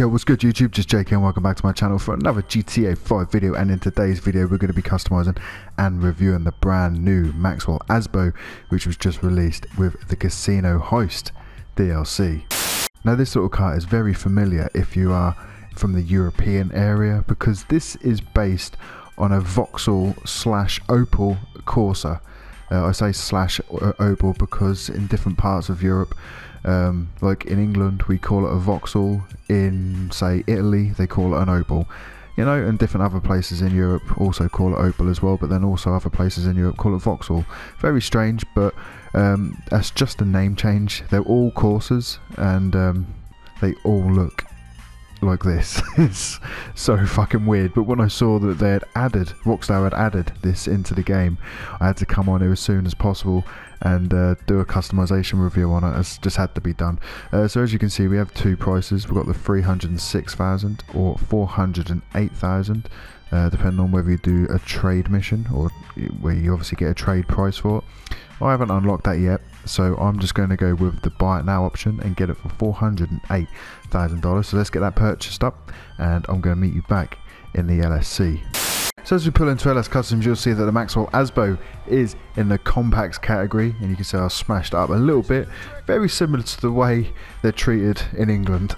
Yo, what's good YouTube, just JK and welcome back to my channel for another GTA 5 video. And in today's video we're going to be customizing and reviewing the brand new Maxwell Asbo, which was just released with the Casino Heist DLC. Now this little car is very familiar if you are from the European area, because this is based on a Vauxhall / Opel Corsa. I say / Opel because in different parts of Europe, like in England we call it a Vauxhall, in say Italy they call it an Opel, you know, and different other places in Europe also call it Opel as well, but then also other places in Europe call it Vauxhall. Very strange, but that's just a name change. They're all Corsas and they all look like this. It's so fucking weird, but when I saw that they had added, Rockstar had added this into the game, I had to come on here as soon as possible and do a customization review on it. It just had to be done. So as you can see we have two prices. We've got the 306,000 or 408,000, depending on whether you do a trade mission or where you obviously get a trade price for it. I haven't unlocked that yet, so I'm just going to go with the buy it now option and get it for $408,000. So let's get that purchased up and I'm going to meet you back in the LSC. So as we pull into LS Customs, you'll see that the Maxwell Asbo is in the compacts category, and you can see I've smashed it up a little bit, very similar to the way they're treated in England.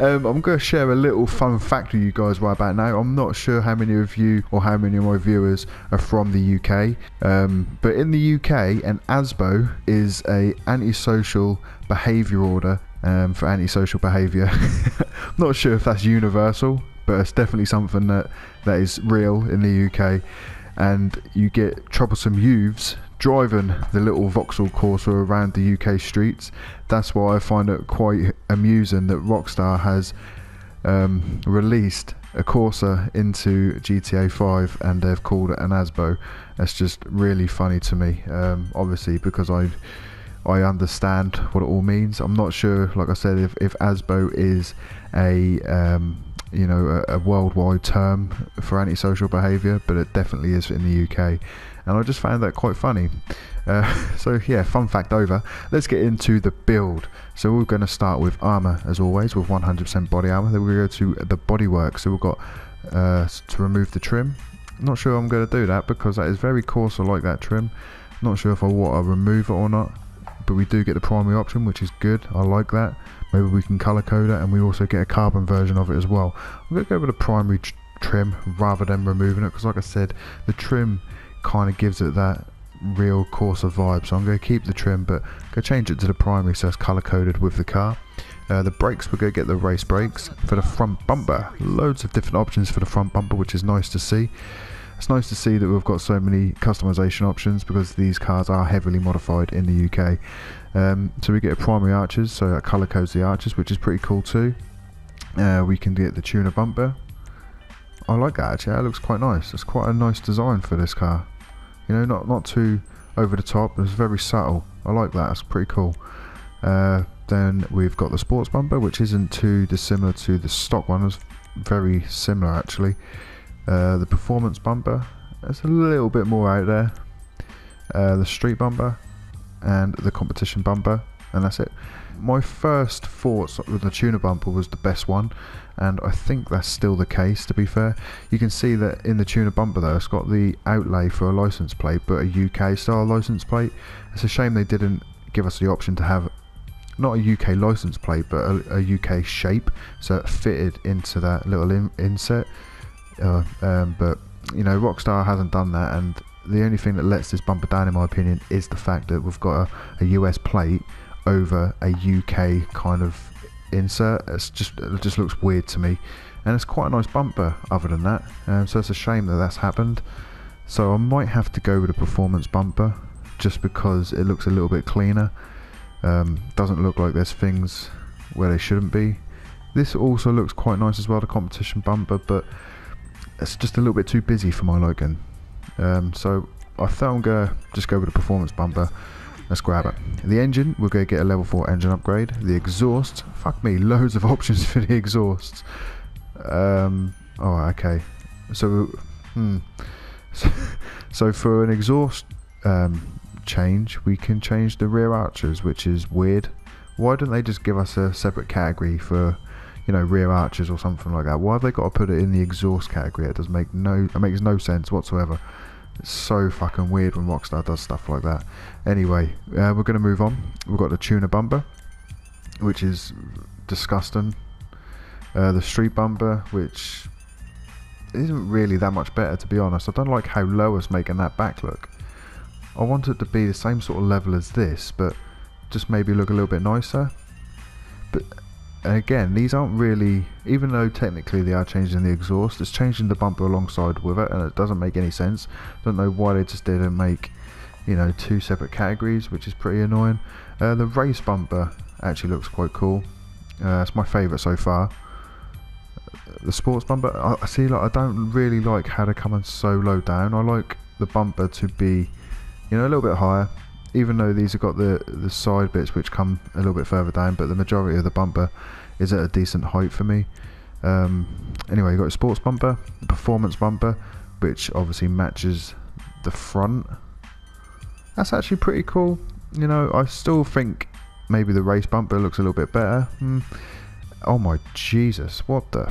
I'm going to share a little fun fact with you guys right about now. I'm not sure how many of you or how many of my viewers are from the UK, but in the UK an Asbo is a antisocial behaviour order for antisocial behaviour. I'm not sure if that's universal, but it's definitely something that is real in the UK, and you get troublesome youths driving the little Vauxhall Corsa around the UK streets. That's why I find it quite amusing that Rockstar has released a Corsa into GTA 5 and they've called it an Asbo. That's just really funny to me, obviously because I understand what it all means. I'm not sure, like I said, if Asbo is a you know, a worldwide term for antisocial behaviour, but it definitely is in the UK, and I just found that quite funny. So yeah, fun fact over. Let's get into the build. So we're going to start with armour as always, with 100% body armour. Then we go to the bodywork. So we've got to remove the trim. Not sure I'm going to do that because that is very coarse. I like that trim. Not sure if I want to remove it or not, but we do get the primary option, which is good. I like that. Maybe we can colour code it, and we also get a carbon version of it as well. I'm going to go with a primary trim rather than removing it, because like I said, the trim kind of gives it that real Corsa vibe. So I'm going to keep the trim, but go change it to the primary so it's colour coded with the car. The brakes, we're going to get the race brakes for the front bumper. Loads of different options for the front bumper, which is nice to see. It's nice to see that we've got so many customization options because these cars are heavily modified in the UK. So we get primary arches, so that color codes the arches, which is pretty cool too. We can get the tuner bumper. I like that actually, that looks quite nice. It's quite a nice design for this car. You know, not too over the top, it's very subtle. I like that, it's pretty cool. Then we've got the sports bumper, which isn't too dissimilar to the stock one. It's very similar actually. The performance bumper, that's a little bit more out there, the street bumper and the competition bumper, and that's it. My first thoughts with the tuner bumper was the best one, and I think that's still the case to be fair. You can see that in the tuner bumper though, it's got the outlay for a license plate, but a UK style license plate. It's a shame they didn't give us the option to have not a UK license plate but a UK shape, so it fitted into that little inset. But you know, Rockstar hasn't done that, and the only thing that lets this bumper down in my opinion is the fact that we've got a US plate over a UK kind of insert. It just looks weird to me, and it's quite a nice bumper other than that, so it's a shame that that's happened. So I might have to go with a performance bumper just because it looks a little bit cleaner. Doesn't look like there's things where they shouldn't be. This also looks quite nice as well, the competition bumper, but it's just a little bit too busy for my liking. So I thought I'm going to just go with the performance bumper. Let's grab it. The engine, we're going to get a level 4 engine upgrade. The exhaust, fuck me, loads of options for the exhausts. Oh, okay. So for an exhaust change, we can change the rear arches, which is weird. Why don't they just give us a separate category for you know, rear arches or something like that. Why have they got to put it in the exhaust category? It doesn't make it makes no sense whatsoever. It's so fucking weird when Rockstar does stuff like that. Anyway, we're going to move on. We've got the tuner bumper, which is disgusting. The street bumper, which isn't really that much better, to be honest. I don't like how low it's making that back look. I want it to be the same sort of level as this, but just maybe look a little bit nicer. But again, these aren't really, even though technically they are changing the exhaust, it's changing the bumper alongside with it, and it doesn't make any sense. Don't know why they just didn't make, you know, two separate categories, which is pretty annoying. The race bumper actually looks quite cool. It's my favourite so far. The sports bumper, I see, like, I don't really like how they're coming so low down. I like the bumper to be, you know, a little bit higher, even though these have got the side bits which come a little bit further down, but the majority of the bumper is at a decent height for me. Anyway, you've got a sports bumper, the performance bumper, which obviously matches the front. That's actually pretty cool. You know, I still think maybe the race bumper looks a little bit better. Oh my Jesus, what the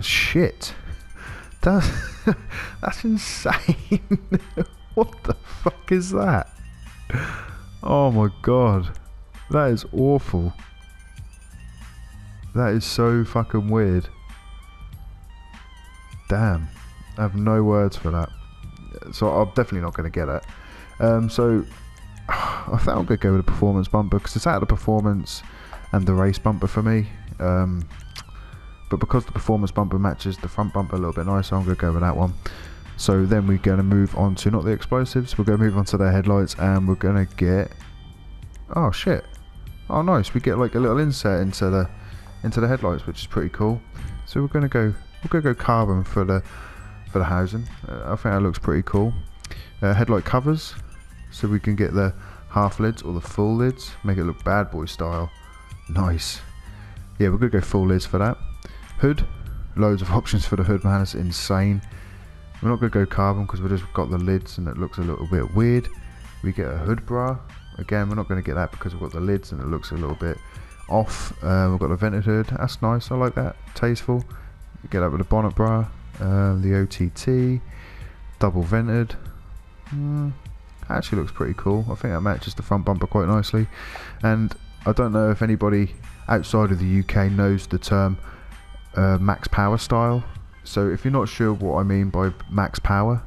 shit, that's insane. What the fuck is that? Oh my god, that is awful. That is so fucking weird. Damn, I have no words for that, so I'm definitely not going to get it. So I thought I could go with the performance bumper because it's out of the performance and the race bumper for me. But because the performance bumper matches the front bumper a little bit nicer, I'm going to go with that one. So then we're going to move on to, not the explosives, we're going to move on to their headlights, and we're going to get, oh shit, oh nice, we get like a little insert into the headlights, which is pretty cool. So we're going to go carbon for the housing. I think that looks pretty cool. Headlight covers, so we can get the half lids or the full lids, make it look bad boy style. Nice. Yeah, we're going to go full lids for that. Hood, loads of options for the hood, man, it's insane. We're not going to go carbon because we've just got the lids and it looks a little bit weird. We get a hood bra, again, we're not going to get that because we've got the lids and it looks a little bit off. We've got a vented hood, that's nice, I like that, tasteful. We get up with a bonnet bra, the OTT, double vented. Actually looks pretty cool. I think that matches the front bumper quite nicely. And I don't know if anybody outside of the UK knows the term Max Power style. So if you're not sure what I mean by Max Power,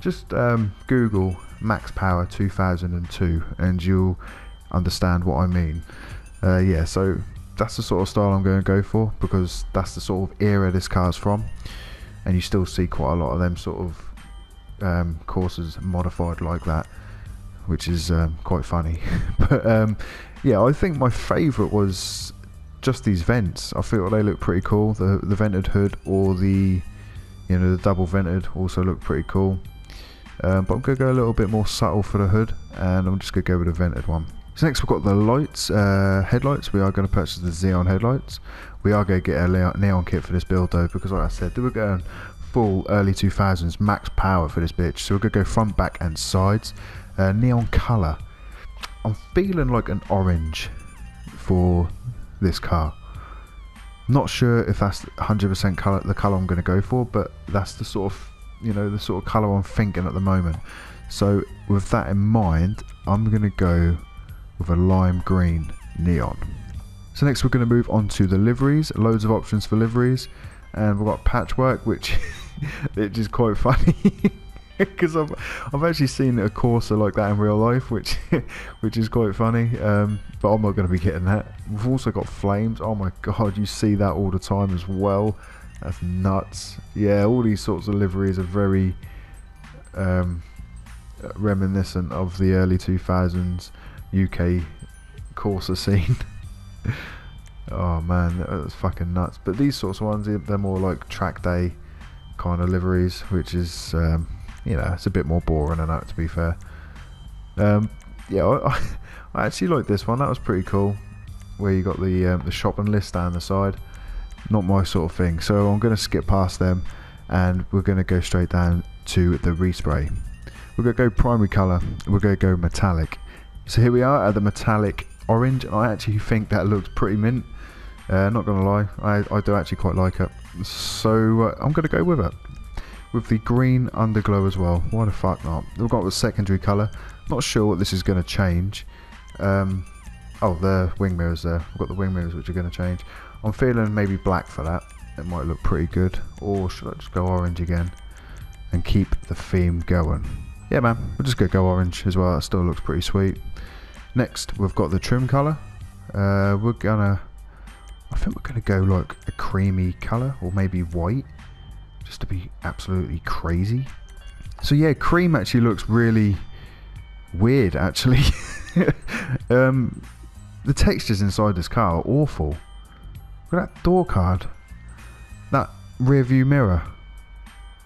just Google Max Power 2002 and you'll understand what I mean. Yeah, so that's the sort of style I'm going to go for because that's the sort of era this car's from, and you still see quite a lot of them sort of Courses modified like that, which is quite funny. But yeah, I think my favourite was just these vents. I feel they look pretty cool. The vented hood or the, you know, the double vented also look pretty cool. But I'm gonna go a little bit more subtle for the hood, and I'm just gonna go with the vented one. So next we've got the lights, headlights. We are going to purchase the Xeon headlights. We are going to get a neon kit for this build though, because like I said, they were going full early 2000s Max Power for this bitch. So we're going to go front, back and sides. Neon colour, I'm feeling like an orange for this car. Not sure if that's 100% colour, the colour I'm going to go for, but that's the sort of, you know, the sort of colour I'm thinking at the moment. So with that in mind, I'm going to go with a lime green neon. So next we're going to move on to the liveries. Loads of options for liveries, and we've got patchwork, which which is quite funny because I've actually seen a Corsa like that in real life, which is quite funny. But I'm not going to be getting that. We've also got flames. Oh my god, you see that all the time as well. That's nuts. Yeah, all these sorts of liveries are very reminiscent of the early 2000s UK Corsa scene. Oh man, that's fucking nuts. But these sorts of ones, they're more like track day kind of liveries, which is, you know, it's a bit more boring than that, to be fair. Yeah, I actually like this one. That was pretty cool, where you got the shop and list down the side. Not my sort of thing, so I'm going to skip past them, and we're going to go straight down to the respray. We're going to go primary colour, we're going to go metallic. So here we are at the metallic orange, and I actually think that looks pretty mint. Not going to lie, I do actually quite like it. So I'm going to go with it. With the green underglow as well. Why the fuck not? We've got the secondary colour. Not sure what this is going to change. Oh, the wing mirrors there. We've got the wing mirrors which are going to change. I'm feeling maybe black for that. It might look pretty good. Or should I just go orange again and keep the theme going? Yeah, man, we're just going to go orange as well. That still looks pretty sweet. Next, we've got the trim colour. I think we're going to go like a creamy colour or maybe white. Just to be absolutely crazy. So yeah, cream actually looks really weird actually. The textures inside this car are awful. Look at that door card. That rear view mirror.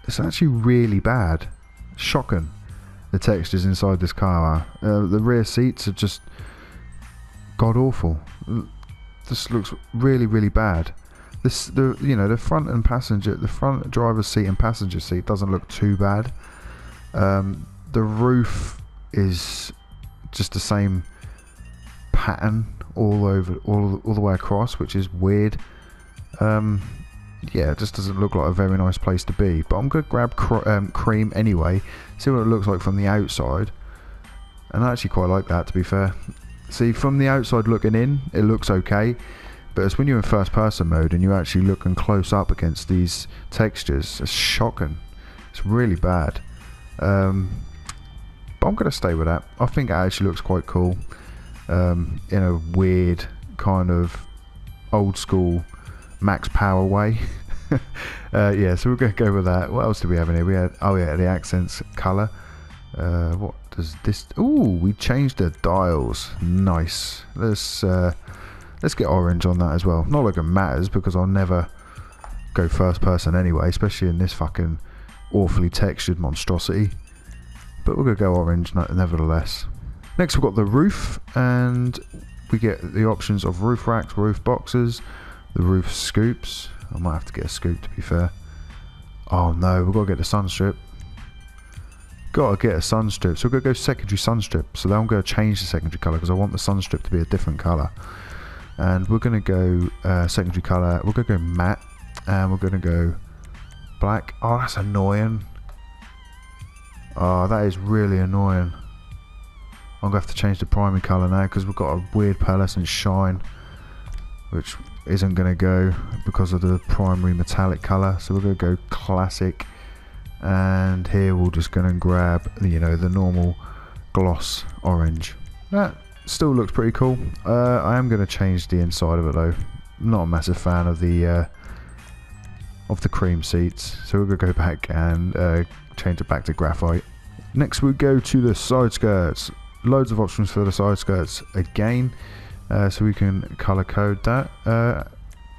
It's actually really bad. Shocking. The textures inside this car are. The rear seats are just god awful. This looks really, really bad. The front driver's seat and passenger seat doesn't look too bad. The roof is just the same pattern all the way across, which is weird. Yeah, it just doesn't look like a very nice place to be. But I'm gonna grab cream anyway, see what it looks like from the outside, and I actually quite like that, to be fair. See, from the outside looking in, it looks okay. But it's when you're in first person mode and you're actually looking close up against these textures, it's shocking. It's really bad. But I'm going to stay with that. I think it actually looks quite cool. In a weird kind of old school Max Power way. Yeah, so we're going to go with that. What else do we have in here? We had, oh yeah, the accents colour. What does this... Ooh, we changed the dials. Nice. Let's get orange on that as well. Not like it matters, because I'll never go first person anyway, especially in this fucking awfully textured monstrosity. But we're going to go orange nevertheless. Next we've got the roof, and we get the options of roof racks, roof boxes, the roof scoops. I might have to get a scoop, to be fair. Oh no, we've got to get the sunstrip. Got to get a sunstrip. So we're going to go secondary sunstrip. So then I'm going to change the secondary colour, because I want the sunstrip to be a different colour. And we're going to go secondary colour, we're going to go matte, and we're going to go black. Oh, that's annoying. Oh, that is really annoying. I'm going to have to change the primary colour now, because we've got a weird pearlescent shine, which isn't going to go because of the primary metallic colour. So we're going to go classic, and here we're just going to grab, you know, the normal gloss orange. That still looks pretty cool. I am going to change the inside of it though. I'm not a massive fan of the cream seats, so we're going to go back and change it back to graphite. Next we go to the side skirts. Loads of options for the side skirts again, so we can colour code that.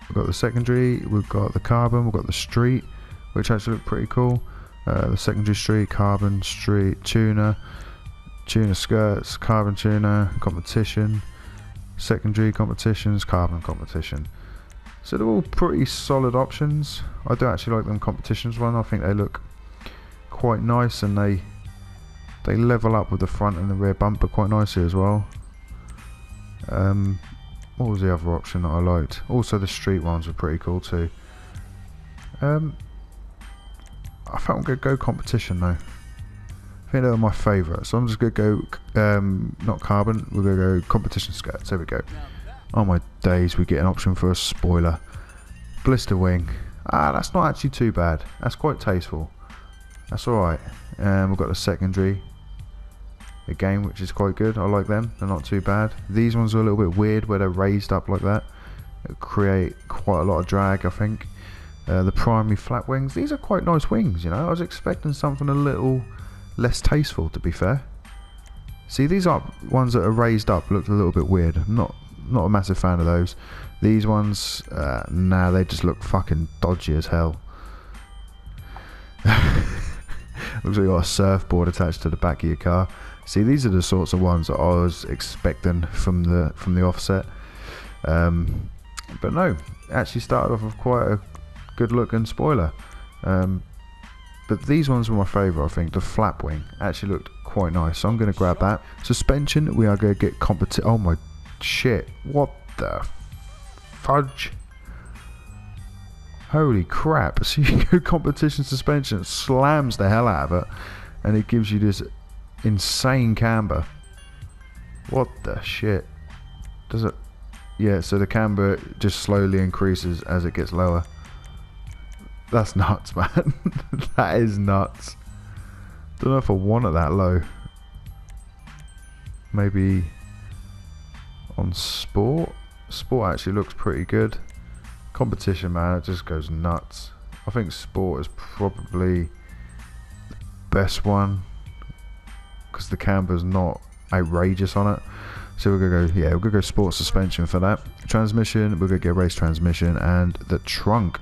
We've got the secondary, we've got the carbon, we've got the street, which actually look pretty cool. The secondary street, carbon street, tuna skirts, carbon tuna, competition, secondary competitions, carbon competition. So they're all pretty solid options. I do actually like them competitions one. I think they look quite nice, and they level up with the front and the rear bumper quite nicely as well. What was the other option that I liked? Also the street ones were pretty cool too. I think I'm going to go competition though. I think they were my favourite, so I'm just going to go, not carbon, we're going to go competition skirts, there we go. Oh my days, we get an option for a spoiler. Blister wing, that's not actually too bad, that's quite tasteful, that's alright. And we've got the secondary, again, which is quite good, I like them, they're not too bad. These ones are a little bit weird where they're raised up like that, it'll create quite a lot of drag I think. The primary flat wings, these are quite nice wings, you know, I was expecting something a little less tasteful, to be fair. See, these are ones that are raised up, look a little bit weird. I'm not a massive fan of those. These ones, nah, they just look fucking dodgy as hell. Looks like you got a surfboard attached to the back of your car. See, these are the sorts of ones that I was expecting from the offset. But no, it actually started off with quite a good looking spoiler. But these ones were my favourite, I think. The flap wing actually looked quite nice, so I'm going to grab that. Suspension, we are going to get competition. Oh my shit, what the fudge. Holy crap, so you go competition suspension, it slams the hell out of it, and it gives you this insane camber. What the shit? Does it? Yeah, so the camber just slowly increases as it gets lower. That's nuts, man. That is nuts. Don't know if I want it that low. Maybe on sport? Sport actually looks pretty good. Competition, man, it just goes nuts. I think sport is probably the best one because the camber's not outrageous on it. So we're gonna go, yeah, we're gonna go sport suspension for that. Transmission, we're gonna get race transmission, and the trunk.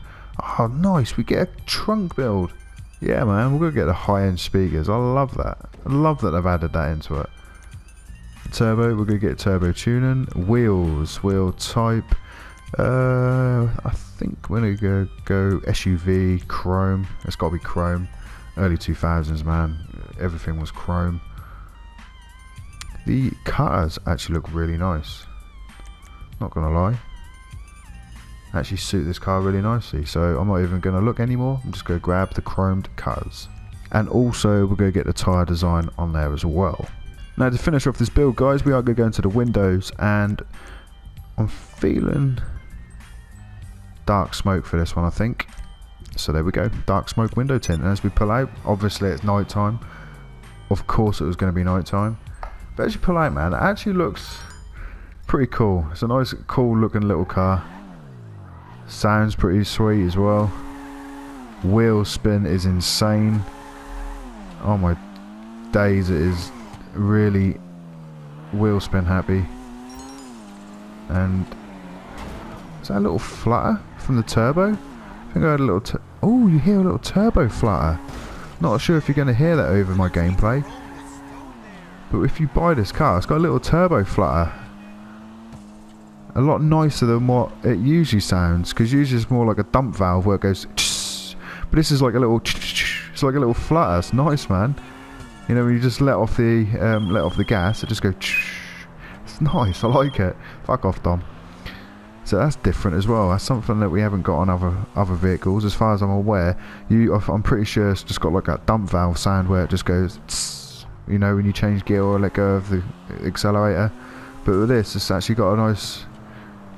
Oh, nice, we get a trunk build. Yeah, man, we're gonna get the high-end speakers. I love that. I love that they've added that into it. Turbo, we're gonna get turbo tuning. Wheels, wheel type. I think we're gonna go SUV chrome. It's gotta be chrome. Early 2000s, man. Everything was chrome. The cars actually look really nice. Not gonna lie. Actually suit this car really nicely, so I'm not even gonna look anymore. I'm just gonna grab the chromed cars. And also we're gonna get the tyre design on there as well. Now to finish off this build, guys, we are gonna go into the windows, and I'm feeling dark smoke for this one, I think. So there we go, dark smoke window tint. And as we pull out, obviously it's night time. Of course it was gonna be night time. But as you pull out, man, it actually looks pretty cool. It's a nice, cool looking little car. Sounds pretty sweet as well. Wheel spin is insane. Oh my days, it is really wheel spin happy. And is that a little flutter from the turbo? I think I had a little... Oh, you hear a little turbo flutter. Not sure if you're going to hear that over my gameplay. But if you buy this car, it's got a little turbo flutter. A lot nicer than what it usually sounds, because usually it's more like a dump valve where it goes tss, but this is like a little tss, it's like a little flutter. It's nice, man. You know, when you just let off the gas, it just goes tss. It's nice, I like it. Fuck off, Dom. So that's different as well. That's something that we haven't got on other vehicles, as far as I'm aware. I'm pretty sure it's just got like that dump valve sound where it just goes tss. You know, when you change gear or let go of the accelerator. But with this, it's actually got a nice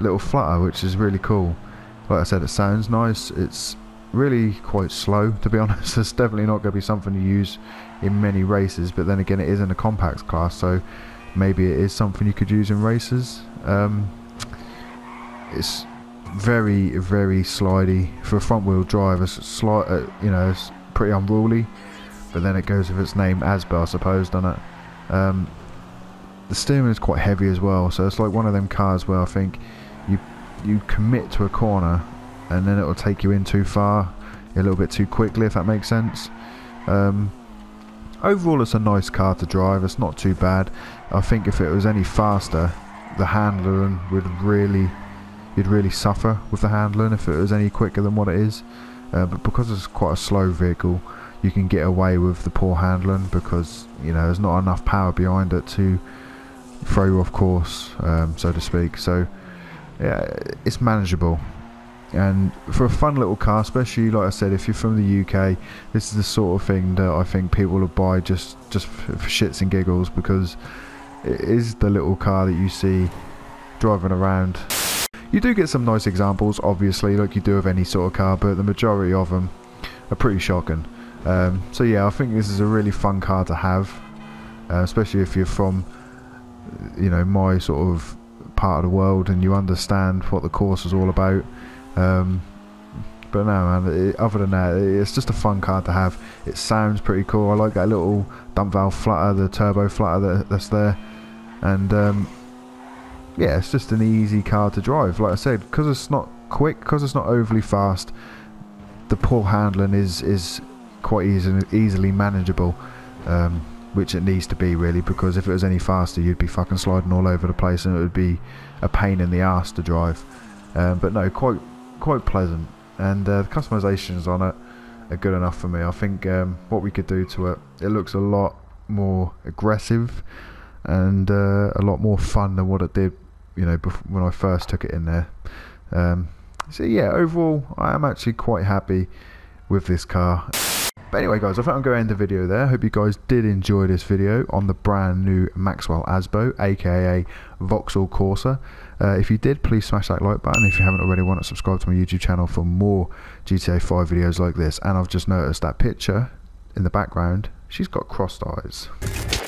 little flutter, which is really cool. Like I said, it sounds nice. It's really quite slow, to be honest. It's definitely not going to be something you use in many races, but then again, it is in a compact class, so maybe it is something you could use in races. It's very, very slidey. For a front-wheel drive, it's you know, it's pretty unruly. But then it goes with its name, Asbo, I suppose, doesn't it? The steering is quite heavy as well, so it's like one of them cars where I think you commit to a corner and then it'll take you in too far, a little bit too quickly, if that makes sense. Overall, it's a nice car to drive. It's not too bad. I think if it was any faster, the handling would really... you'd really suffer with the handling if it was any quicker than what it is. But because it's quite a slow vehicle, you can get away with the poor handling because, you know, there's not enough power behind it to throw you off course, so to speak. So yeah, it's manageable, and for a fun little car, especially, like I said, if you're from the UK, this is the sort of thing that I think people will buy just for shits and giggles, because it is the little car that you see driving around. You do get some nice examples, obviously, like you do of any sort of car, but the majority of them are pretty shocking. So yeah, I think this is a really fun car to have, especially if you're from, you know, my sort of part of the world and you understand what the course is all about. But no, man, other than that, it's just a fun car to have. It sounds pretty cool. I like that little dump valve flutter, the turbo flutter that's there, and yeah, it's just an easy car to drive. Like I said, because it's not quick, because it's not overly fast, the poor handling is quite easily manageable, which it needs to be, really, because if it was any faster, you'd be fucking sliding all over the place and it would be a pain in the ass to drive. But no, quite pleasant, and the customizations on it are good enough for me. I think what we could do to it, it looks a lot more aggressive and a lot more fun than what it did, you know, when I first took it in there. So yeah, overall I am actually quite happy with this car. But anyway guys, I think I'm going to end the video there. Hope you guys did enjoy this video on the brand new Maxwell Asbo, aka Vauxhall Corsa. If you did, please smash that like button. If you haven't already, why not subscribe to my YouTube channel for more GTA 5 videos like this. And I've just noticed that picture in the background, she's got crossed eyes.